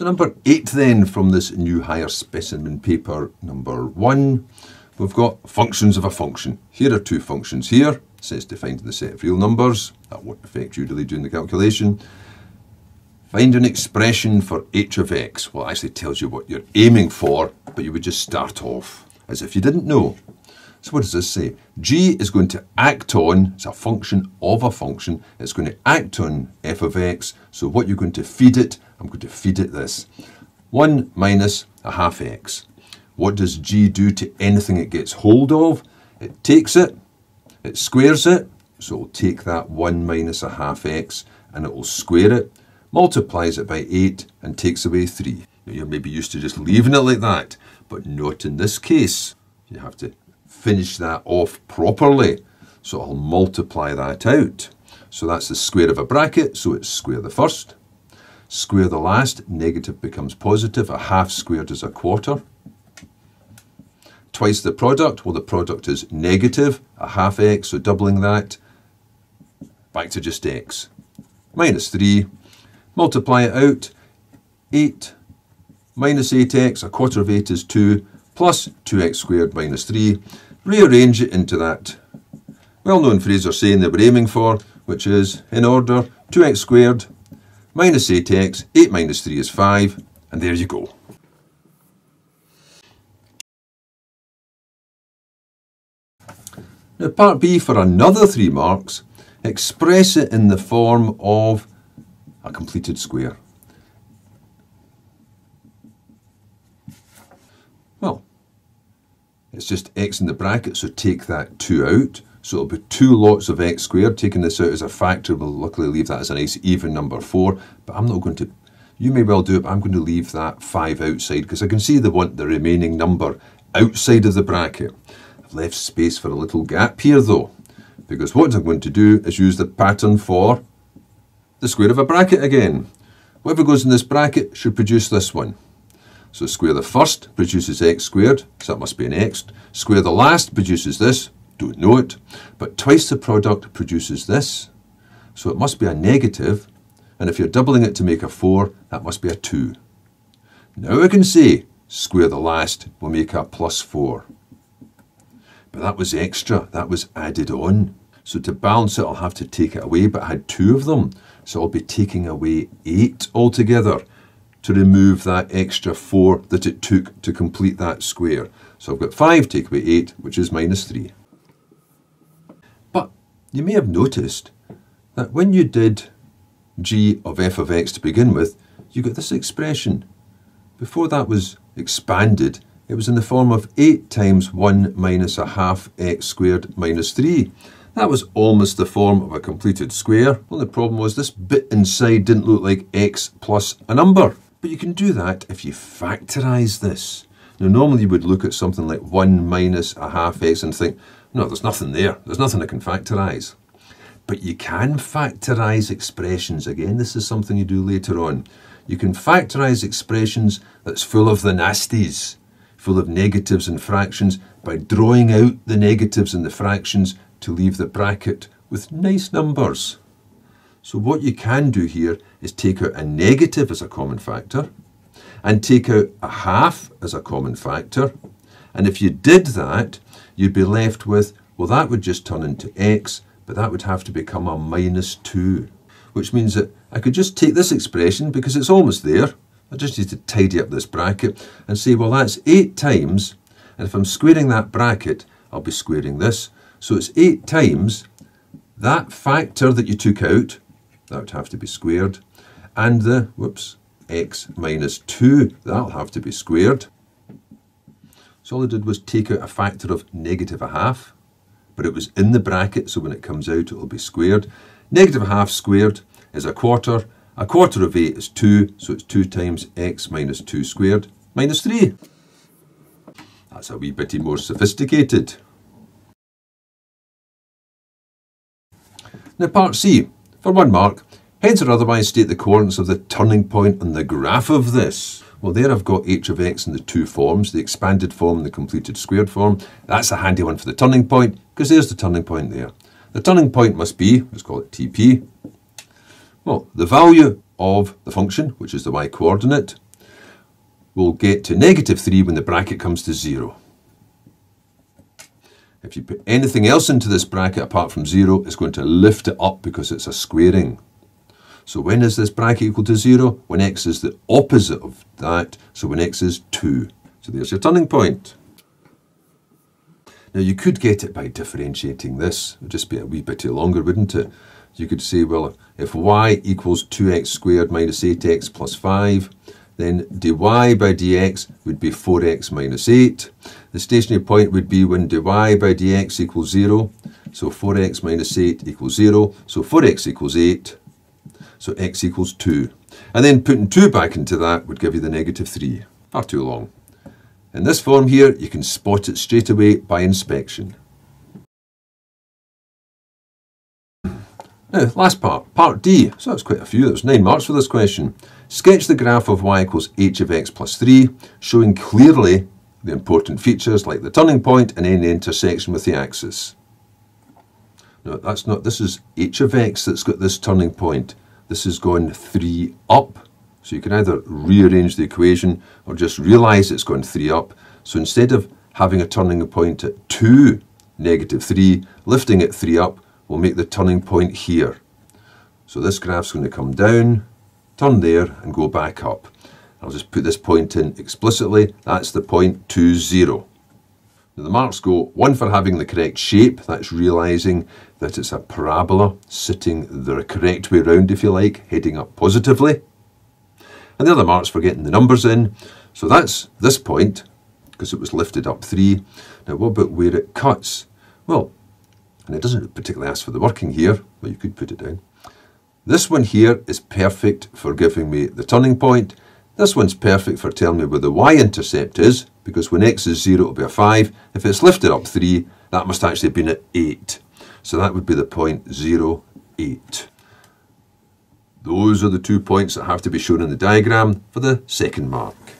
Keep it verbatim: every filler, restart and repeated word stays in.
So number eight then from this new higher specimen paper, number one, we've got functions of a function. Here are two functions here. It says to find the set of real numbers. That won't affect you really doing the calculation. Find an expression for h of x. Well, it actually tells you what you're aiming for, but you would just start off as if you didn't know. So what does this say? G is going to act on, it's a function of a function, it's going to act on f of x, so what you're going to feed it, I'm going to feed it this. one minus a half x. What does g do to anything it gets hold of? It takes it, it squares it, so it'll take that one minus a half x and it will square it, multiplies it by eight and takes away three. Now you're maybe used to just leaving it like that, but not in this case. You have to finish that off properly, so I'll multiply that out. So that's the square of a bracket, so it's square the first, square the last, negative becomes positive, a half squared is a quarter, twice the product, well the product is negative, a half x, so doubling that, back to just x, minus three, multiply it out, eight minus eight x, a quarter of eight is two, plus two x squared minus three, rearrange it into that well-known phrase they're saying they were aiming for, which is, in order, two x squared minus eight x, eight minus three is five, and there you go. Now part B for another three marks, express it in the form of a completed square. Well, it's just x in the bracket, so take that two out. So it'll be two lots of x squared. Taking this out as a factor, we'll luckily leave that as a nice even number four. But I'm not going to, you may well do it, but I'm going to leave that five outside because I can see they want the remaining number outside of the bracket. I've left space for a little gap here though, because what I'm going to do is use the pattern for the square of a bracket again. Whatever goes in this bracket should produce this one. So square the first produces x squared, so that must be an x. Square the last produces this, don't know it, but twice the product produces this, so it must be a negative, and if you're doubling it to make a four, that must be a two. Now I can say square the last will make a plus four. But that was extra, that was added on. So to balance it I'll have to take it away, but I had two of them, so I'll be taking away eight altogether, to remove that extra four that it took to complete that square. So I've got five take away eight, which is minus three. But you may have noticed that when you did g of f of x to begin with, you got this expression. Before that was expanded, it was in the form of eight times one minus a half x squared minus three. That was almost the form of a completed square. Well, the problem was this bit inside didn't look like x plus a number. But you can do that if you factorise this. Now normally you would look at something like one minus a half x and think, no, there's nothing there, there's nothing I can factorise. But you can factorise expressions. Again, this is something you do later on. You can factorise expressions that's full of the nasties, full of negatives and fractions, by drawing out the negatives and the fractions to leave the bracket with nice numbers. So what you can do here is take out a negative as a common factor and take out a half as a common factor, and if you did that you'd be left with, well that would just turn into x, but that would have to become a minus two, which means that I could just take this expression because it's almost there, I just need to tidy up this bracket and say, well that's eight times, and if I'm squaring that bracket I'll be squaring this, so it's eight times that factor that you took out, that would have to be squared, and the, whoops, x minus two, that'll have to be squared. So all I did was take out a factor of negative a half, but it was in the bracket, so when it comes out it'll be squared. Negative a half squared is a quarter, a quarter of eight is two, so it's two times x minus two squared minus three. That's a wee bitty more sophisticated. Now part C, for one mark, hence or otherwise state the coordinates of the turning point on the graph of this. Well there I've got h of x in the two forms, the expanded form and the completed squared form. That's a handy one for the turning point, because there's the turning point there. The turning point must be, let's call it T P, well the value of the function, which is the y coordinate, will get to negative three when the bracket comes to zero. If you put anything else into this bracket apart from zero, it's going to lift it up because it's a squaring. So when is this bracket equal to zero? When x is the opposite of that, so when x is two. So there's your turning point. Now you could get it by differentiating this. It would just be a wee bit longer, wouldn't it? You could say, well, if y equals two x squared minus eight x plus five, then dy by dx would be four x minus eight. The stationary point would be when dy by dx equals zero. So four x minus eight equals zero. So four x equals eight. So x equals two. And then putting two back into that would give you the negative three. Far too long. In this form here, you can spot it straight away by inspection. Now, last part, part D. So that's quite a few. There's nine marks for this question. Sketch the graph of y equals h of x plus three, showing clearly the important features like the turning point and any intersection with the axis. No, that's not, this is h of x that's got this turning point. This has gone three up. So you can either rearrange the equation or just realise it's gone three up. So instead of having a turning point at two, negative three, lifting it three up, we'll make the turning point here. So this graph's going to come down, turn there and go back up. I'll just put this point in explicitly. That's the point two, zero. Now the marks go one for having the correct shape. That's realising that it's a parabola sitting the correct way round, if you like, heading up positively. And the other marks for getting the numbers in. So that's this point, because it was lifted up three. Now what about where it cuts? Well, and it doesn't particularly ask for the working here, but you could put it down. This one here is perfect for giving me the turning point. This one's perfect for telling me where the y-intercept is, because when x is zero, it'll be a five. If it's lifted up three, that must actually have been at eight. So that would be the point zero, eight. Those are the two points that have to be shown in the diagram for the second mark.